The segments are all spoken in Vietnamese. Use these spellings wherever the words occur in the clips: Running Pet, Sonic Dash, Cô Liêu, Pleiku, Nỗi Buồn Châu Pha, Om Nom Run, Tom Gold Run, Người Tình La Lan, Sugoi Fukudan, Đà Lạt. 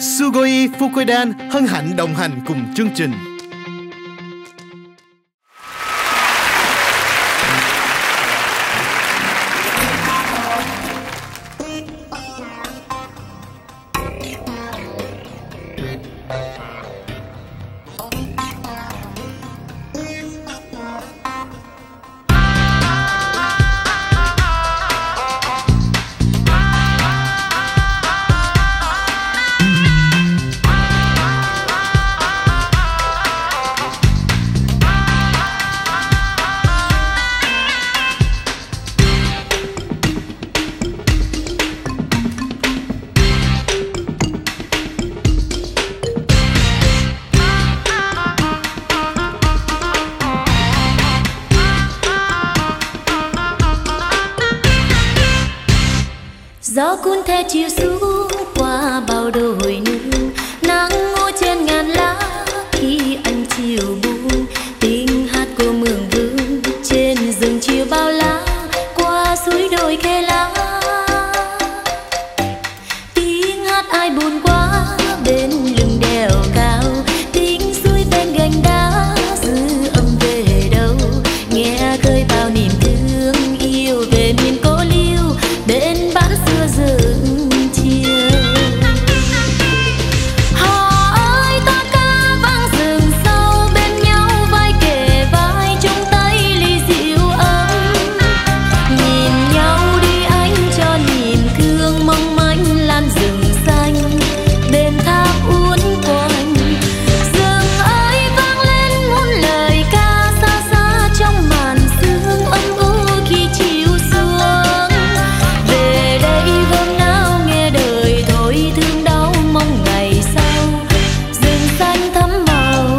Sugoi Fukudan hân hạnh đồng hành cùng chương trình. Gió cuốn theo chiều xuống qua bao đồi núi, nắng ngồi trên ngàn lá khi anh chiều buông, tiếng hát của mường vương trên rừng chiều bao la, qua suối đồi khe lá tiếng hát ai buồn quá bên lưng đèo cao, tiếng suối ven gành đá dư âm về đâu nghe khơi bao niềm thương yêu về miền Cô Liêu bên bán xưa rừng chiều. Họ ơi ta ca vang rừng sâu bên nhau vai kề vai chung tay ly rượu ấm, nhìn nhau đi anh cho niềm thương mong manh lan rừng xanh bên thác uốn quanh. Rừng ơi vang lên muôn lời ca xa xa trong màn sương âm u khi chiều xuống về. Hôm nào nghe đời thôi thương đau mong ngày sau rừng xanh thắm màu,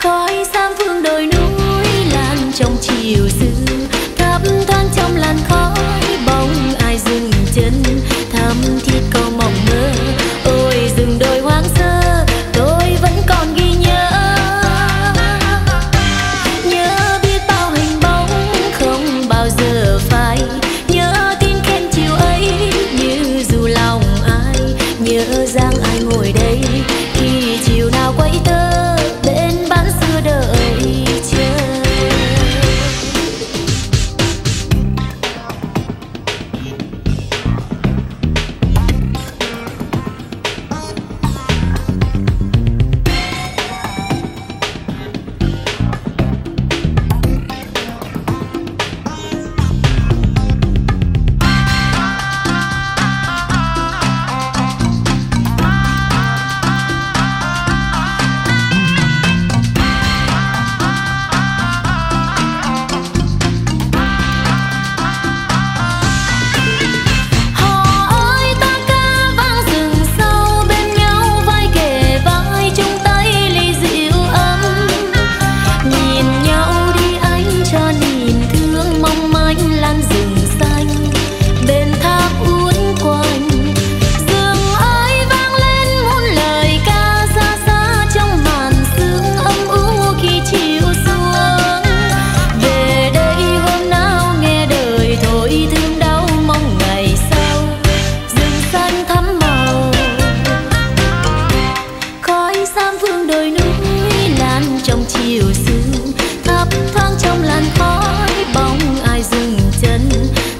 khói sam phương đồi núi lan trong chiều xưa thấp thoáng trong làn khói bóng ai dừng chân thắm thiết câu mộng mơ. Ôi rừng đồi hoang sơ tôi vẫn còn ghi nhớ, nhớ biết bao hình bóng không bao giờ phai, nhớ tin khen chiều ấy như dù lòng ai, nhớ rằng ai ngồi đây khi chiều nào quay tơ bên bán xưa đợi chờ. Họ ơi ta ca vang rừng sâu bên nhau vai kề vai chung tay ly rượu ấm, nhìn nhau đi anh cho niềm thương mong manh lan rừng xanh bên thác uốn quanh. Rừng ơi vang lên muôn lời ca xa xa trong màn sương âm u khi chiều xuống về đây. Hôm nào nghe đời thôi thương đau mong ngày sau rừng xanh thắm màu, khói sam phương đồi núi lan trong chiều sương thấp thoáng trong làn khói bóng ai dừng chân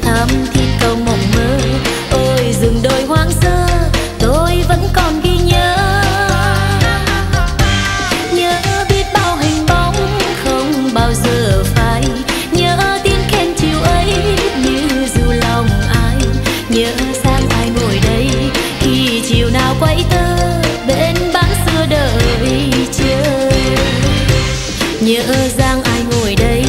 thắm thiết câu mộng mơ. Ôi rừng đồi hoang sơ tôi vẫn còn ghi nhớ, nhớ biết bao hình bóng không bao giờ phai, nhớ tiếng khen chiều ấy như dù lòng ai, nhớ sang ai ngồi đây khi chiều nào quay tơ bên bán xưa đợi chờ, nhớ rằng ai ngồi đây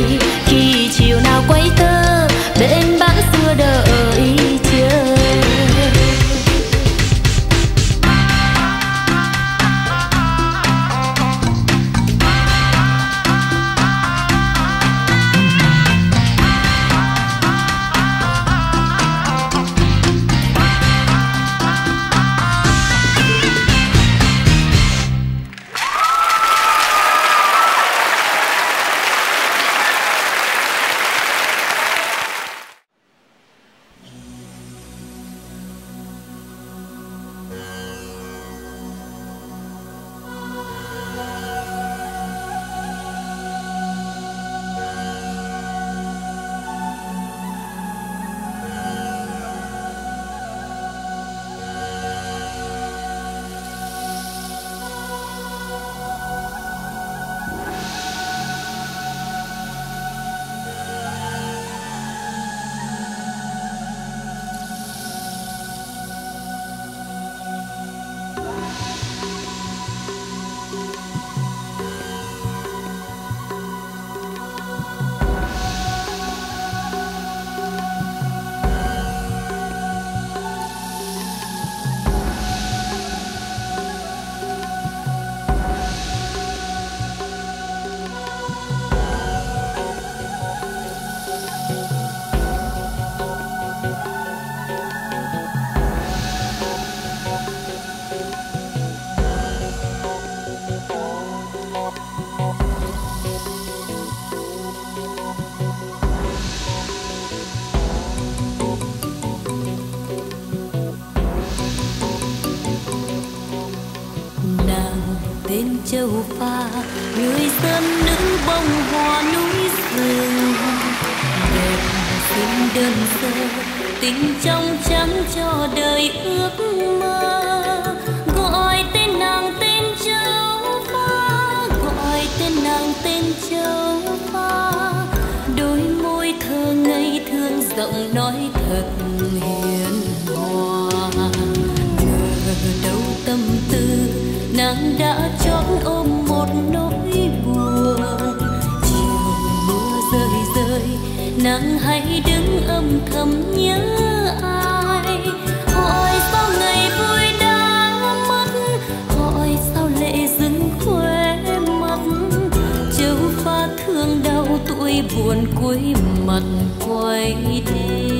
khi chiều nào quay tơ bên bán xưa đợi chờ. châu pha người dân nữ bông hoa núi rừng đẹp xinh đơn sơ tình trong trắng cho đời ước mơ gọi tên nàng tên châu pha gọi tên nàng tên châu pha đôi môi thơ ngây thương giọng nói thật hiền hòa chờ đâu tâm tư nàng đã chót ôm một nỗi buồn chiều mưa rơi rơi nàng hãy đứng âm thầm nhớ ai hỏi sao ngày vui đã mất hỏi sao lệ dừng khóe mắt châu pha thương đau tuổi buồn cuối mặt quay đi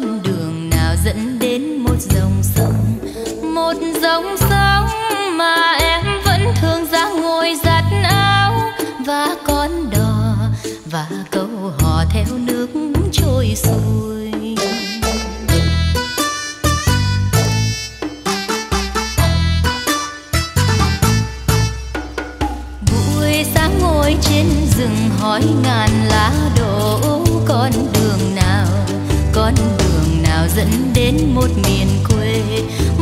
con đường nào dẫn đến một dòng sông, một dòng sông mà em vẫn thường ra ngồi giặt áo và con đò và câu hò theo nước trôi xuôi. Buổi sáng ngồi trên rừng hói ngàn lá đổ, con đường nào dẫn đến một miền quê,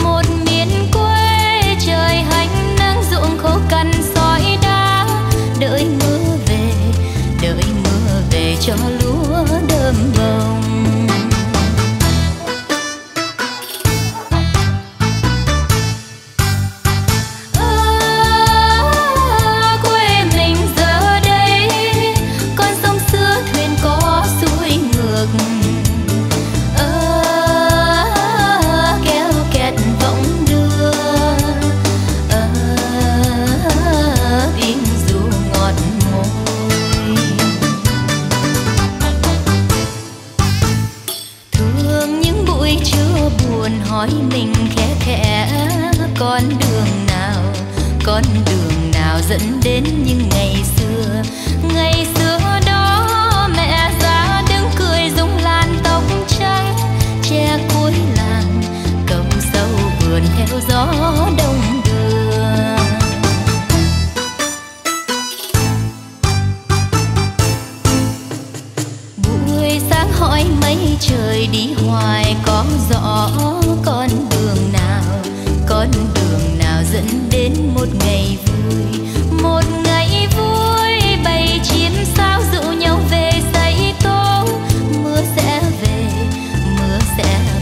một miền quê trời hanh nắng ruộng khô cằn sỏi đá, đợi mưa về cho lúa đơm bông. Dẫn đến những ngày xưa đó mẹ già đứng cười rung làn tóc trắng che cuối làng, còng sâu vườn theo gió đông đưa. Buổi sáng hỏi mấy trời đi hoài có rõ con đường nào dẫn đến một ngày vui. Một ngày vui bầy chim sao dụ nhau về dãy tố, mưa sẽ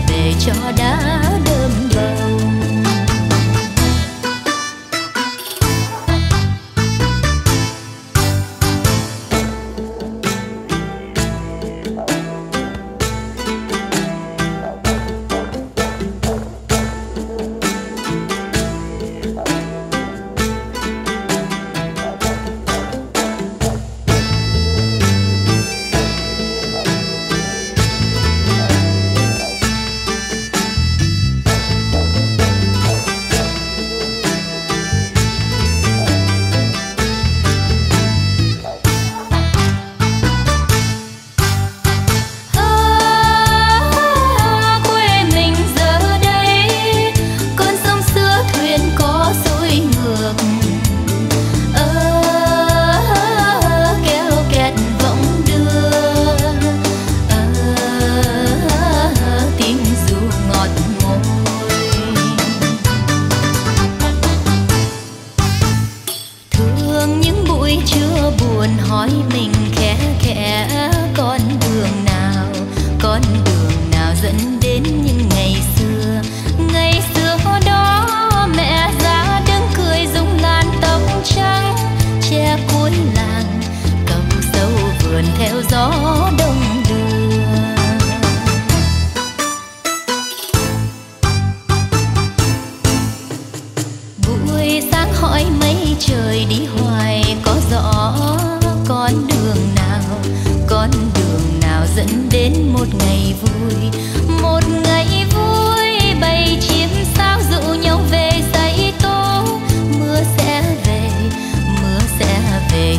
về cho đã đơm bông.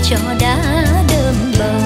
Cho đã đơm bông.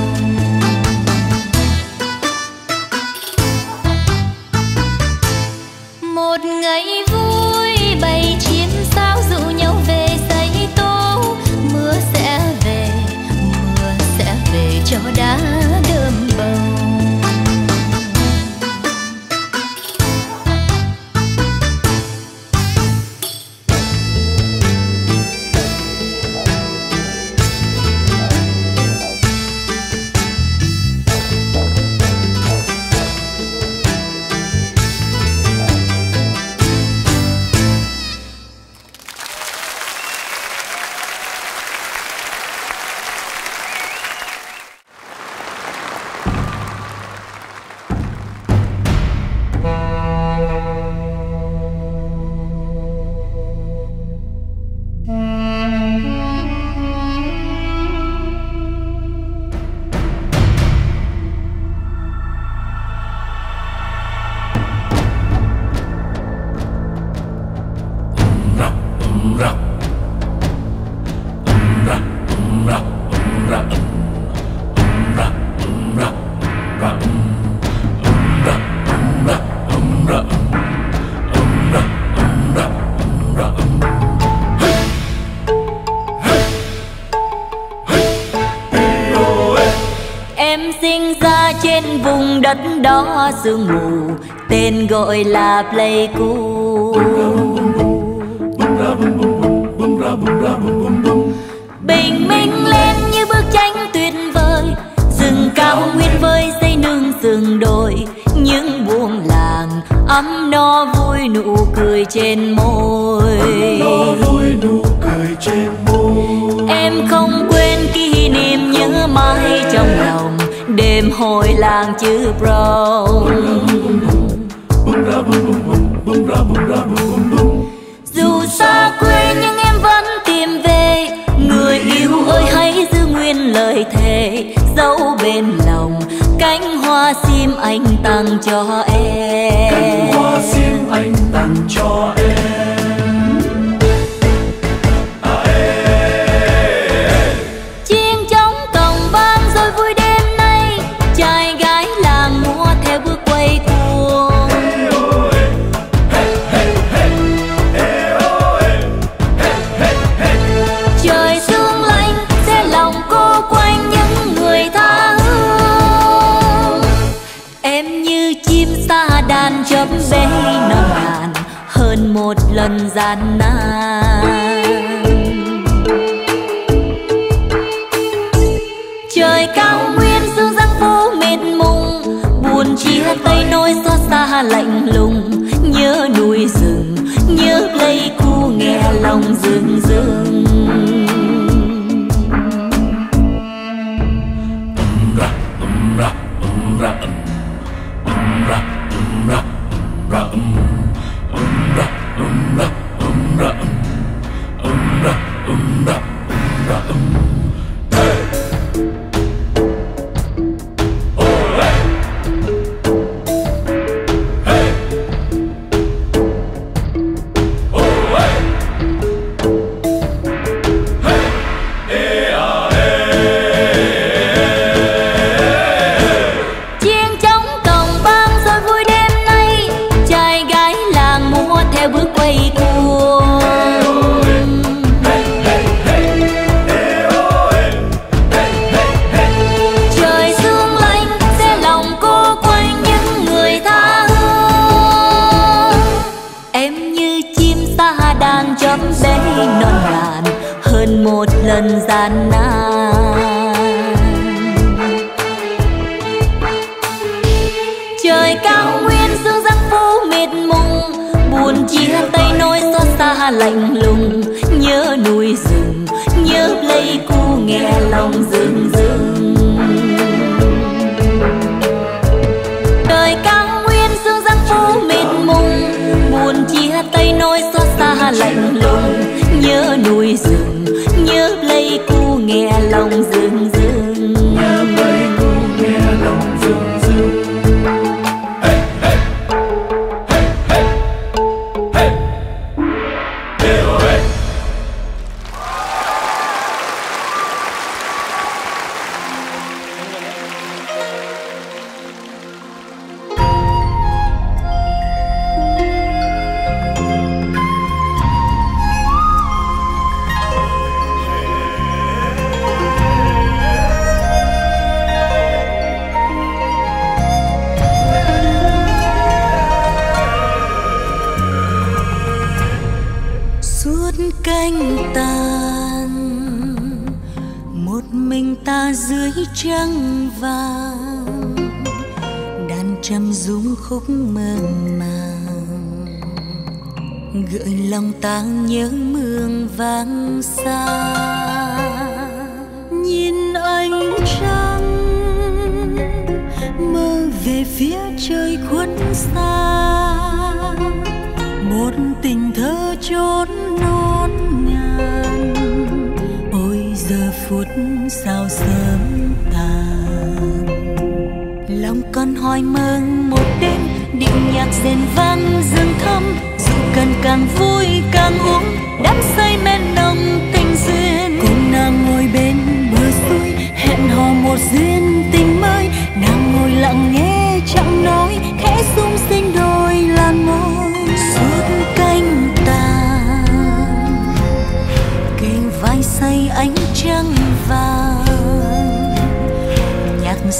đất đó sương mù, tên gọi là Pleiku. Bình minh lên như bức tranh tuyệt vời, rừng cao nguyên vơi xây nương rừng đồi, những buông làng ấm no vui nụ cười trên môi. Em không quên kỷ niệm nhớ mãi trong lòng đêm hồi làng chữ Brown. Dù xa quê nhưng em vẫn tìm về, người yêu ơi hãy giữ nguyên lời thề, dẫu bên lòng cánh hoa sim anh tặng cho em. Cánh hoa sim anh tặng cho em. Một lần gian nan trời cao nguyên sương giăng phố mệt mùng, buồn chia tay nỗi xót xa lạnh lùng, nhớ núi rừng nhớ Pleiku nghe lòng rừng rừng.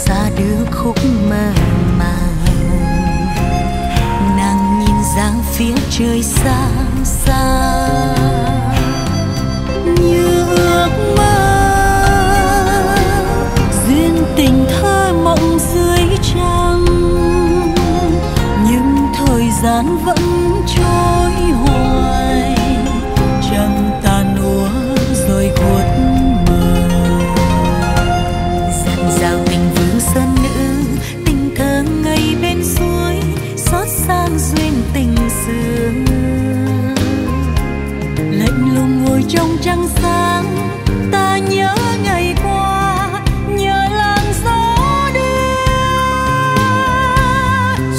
Xa đưa khúc mơ mà phía trời xa xa như ước mơ duyên tình thơ mộng dưới trăng, nhưng thời gian vẫn trôi hoài, trăng tàn úa rồi khuất mờ. Dặn dào tình vương sơn nữ, tình thơ ngây bên suối, xót sang duyên tình xưa. Lạnh lùng ngồi trong trăng sáng, ta nhớ ngày qua, nhớ làn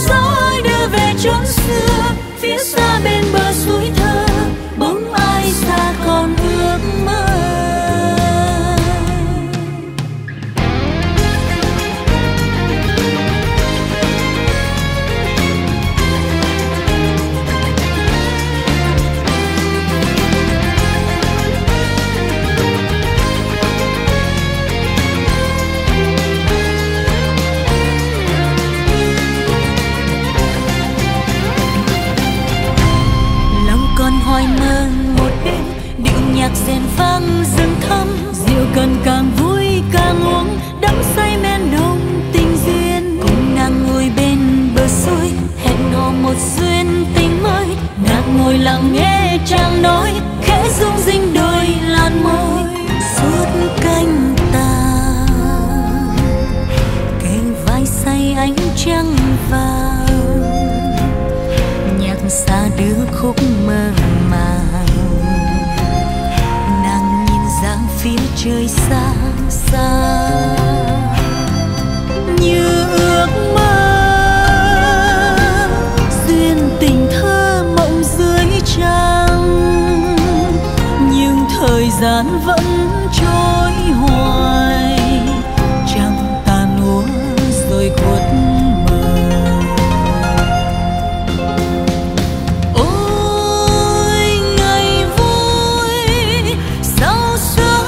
gió đưa về chốn xưa, phía xa bên bờ suối thơ, bóng ai xa còn ước mơ. Rèn vang rừng thắm, rượu cần càng vui càng uống, đắm say men nồng tình duyên. Cùng nàng ngồi bên bờ suối, hẹn hò một duyên tình mới. Nàng ngồi lặng nghe chàng nói, khẽ rung rinh đôi làn môi. Suốt canh ta kênh vai say ánh trăng vàng, nhạc xa đưa khúc mơ màng. Phía trời xa xa như ước mơ duyên tình thơ mộng dưới trăng, nhưng thời gian vẫn trôi hoài, trăng tàn úa rồi khuất mờ. Ôi ngày vui sao sớm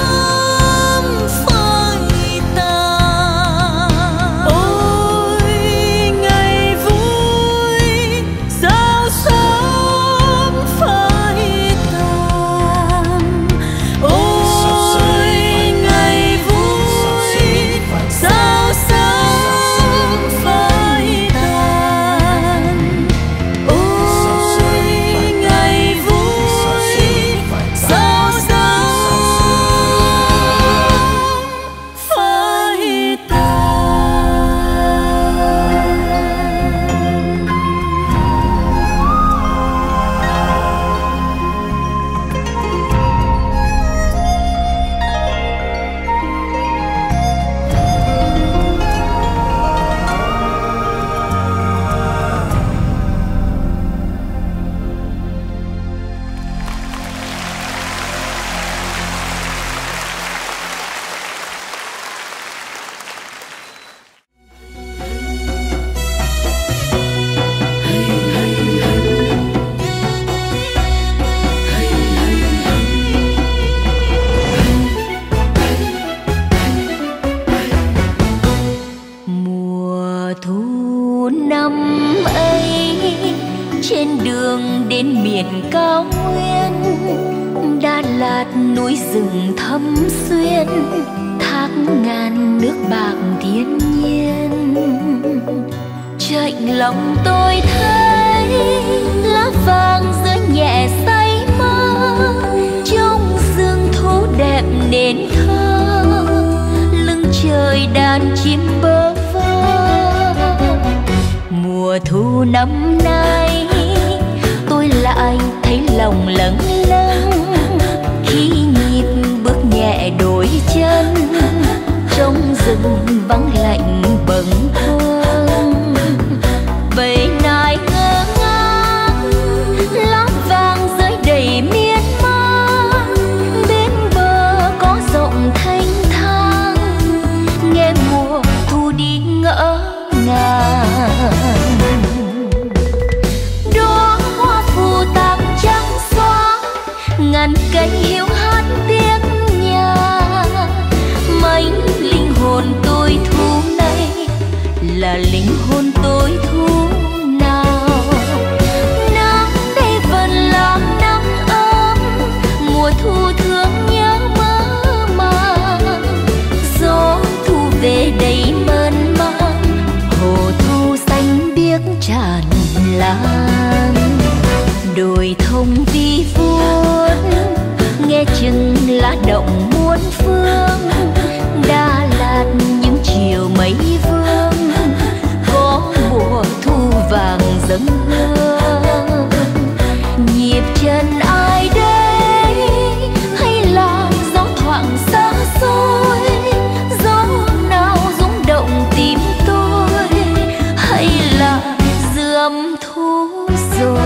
tràn lan, đồi thông vi vuốt nghe chừng lá động muôn phương. Đà Lạt những chiều mây vương, có mùa thu vàng dâng hương. Nhịp chân ai đây hay là gió thoảng sáng soi, gió nào rung động tim tôi, hay là dươm thu rồi.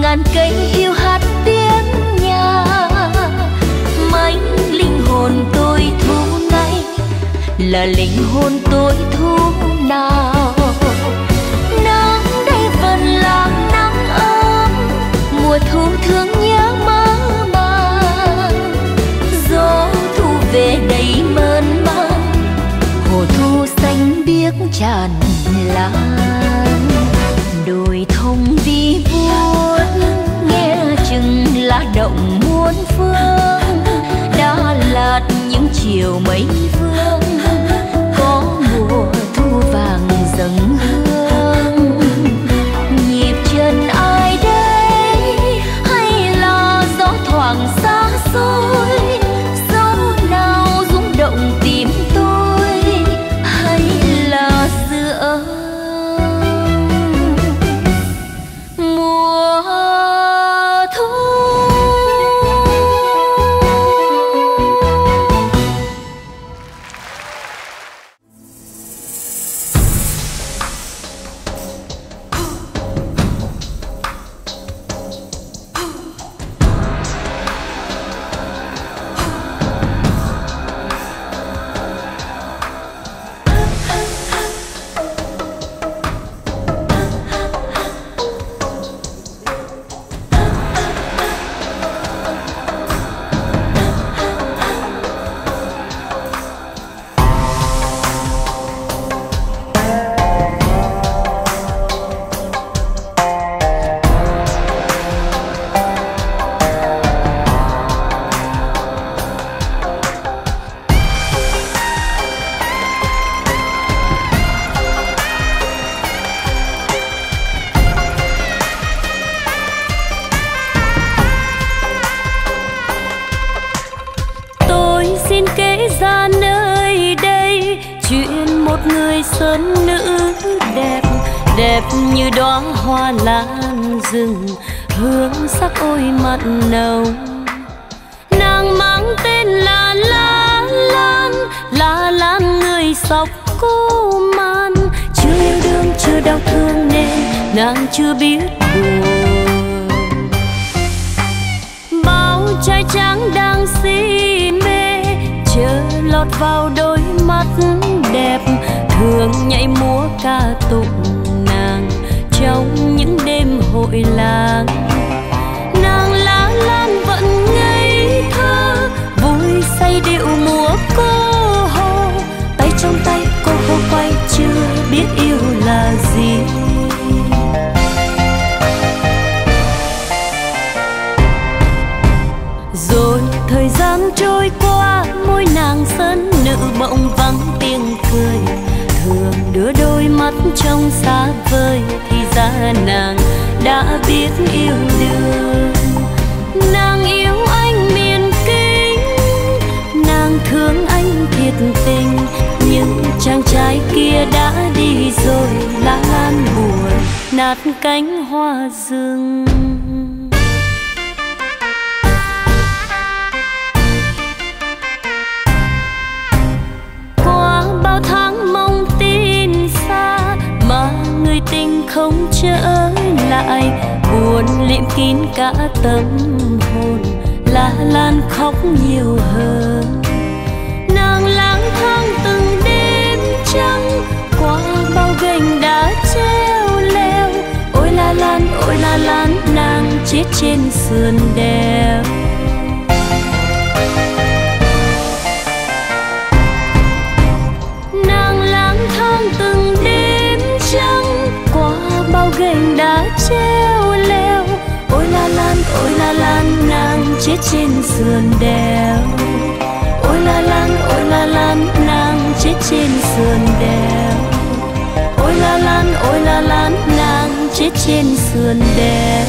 Ngàn cây yêu hát tiếng nhà, mảnh linh hồn tôi thu ngay là linh hồn tôi thu nào. Nắng đây vẫn là nắng ấm, mùa thu thương nhớ mơ màng. Gió thu về đầy mơn màng, hồ thu xanh biếc tràn lan, đồi thông vi vuốt nghe chừng lá động muôn phương. Đà Lạt những chiều mây vương, có mùa thu vàng dâng hương. Nhịp chân ai đây hay là gió thoảng xa xôi, gió nào rung động tim tôi, hay là giữa Nàng lang thang từng đêm trắng qua bao gành đá che. chết trên sườn đẹp. Nàng lang thang từng đêm trắng qua bao gành đá treo leo. Ôi La Lan, nàng chết trên sườn đèo. Ôi La Lan, nàng chết trên sườn đèo. Ôi La Lan, nàng chết trên sườn đèo.